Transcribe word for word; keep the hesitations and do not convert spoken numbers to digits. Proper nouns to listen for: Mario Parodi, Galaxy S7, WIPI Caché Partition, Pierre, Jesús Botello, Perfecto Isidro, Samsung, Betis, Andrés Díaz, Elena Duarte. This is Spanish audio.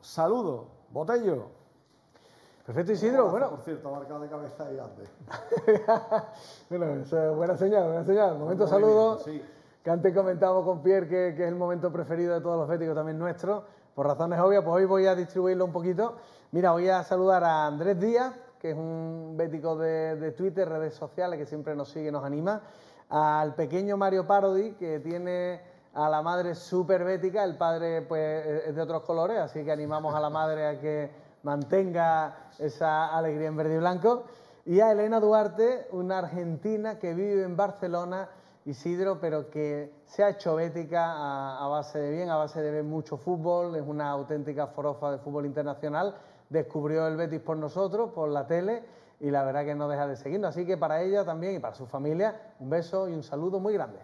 Saludo, Botello. Perfecto Isidro, bueno. Por cierto, marcado de cabeza y antes. Bueno, eso, buena señal, buena señal. Momento muy saludo. Bien, sí. Que antes comentamos con Pierre que, que es el momento preferido de todos los béticos, también nuestro, por razones obvias, pues hoy voy a distribuirlo un poquito. Mira, voy a saludar a Andrés Díaz, que es un bético de, de Twitter, redes sociales, que siempre nos sigue y nos anima. Al pequeño Mario Parodi, que tiene a la madre súper bética, el padre pues es de otros colores, así que animamos a la madre a que mantenga esa alegría en verde y blanco. Y a Elena Duarte, una argentina que vive en Barcelona, Isidro, pero que se ha hecho bética a, a base de bien, a base de ver mucho fútbol, es una auténtica forofa de fútbol internacional, descubrió el Betis por nosotros, por la tele, y la verdad que no deja de seguirnos. Así que para ella también y para su familia, un beso y un saludo muy grande.